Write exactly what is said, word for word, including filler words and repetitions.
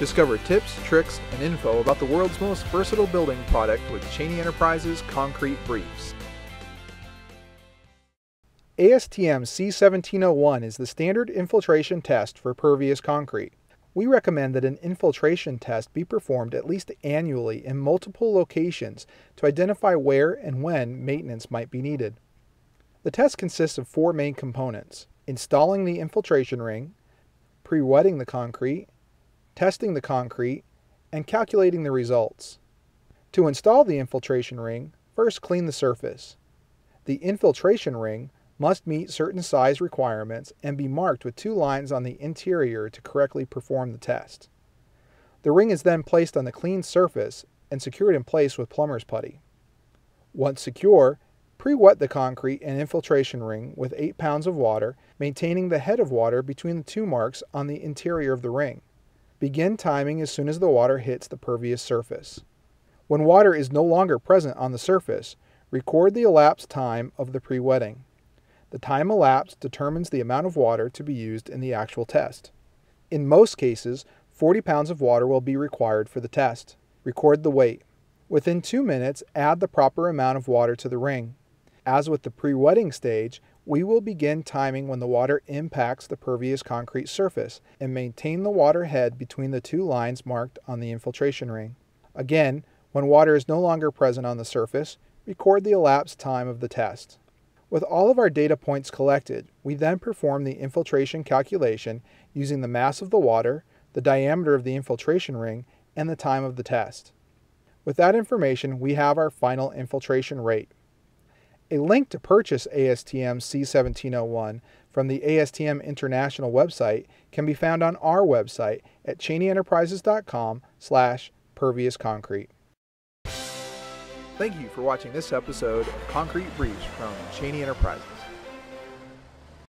Discover tips, tricks, and info about the world's most versatile building product with Chaney Enterprises Concrete Briefs. A S T M C seventeen oh one is the standard infiltration test for pervious concrete. We recommend that an infiltration test be performed at least annually in multiple locations to identify where and when maintenance might be needed. The test consists of four main components: installing the infiltration ring, pre-wetting the concrete, testing the concrete, and calculating the results. To install the infiltration ring, first clean the surface. The infiltration ring must meet certain size requirements and be marked with two lines on the interior to correctly perform the test. The ring is then placed on the clean surface and secured in place with plumber's putty. Once secure, pre-wet the concrete and infiltration ring with eight pounds of water, maintaining the head of water between the two marks on the interior of the ring. Begin timing as soon as the water hits the pervious surface. When water is no longer present on the surface, record the elapsed time of the pre-wetting. The time elapsed determines the amount of water to be used in the actual test. In most cases, forty pounds of water will be required for the test. Record the weight. Within two minutes, add the proper amount of water to the ring. As with the pre-wetting stage, we will begin timing when the water impacts the pervious concrete surface and maintain the water head between the two lines marked on the infiltration ring. Again, when water is no longer present on the surface, record the elapsed time of the test. With all of our data points collected, we then perform the infiltration calculation using the mass of the water, the diameter of the infiltration ring, and the time of the test. With that information, we have our final infiltration rate. A link to purchase A S T M C seventeen oh one from the A S T M International website can be found on our website at chaney enterprises dot com slash pervious concrete. Thank you for watching this episode of Concrete Briefs from Chaney Enterprises.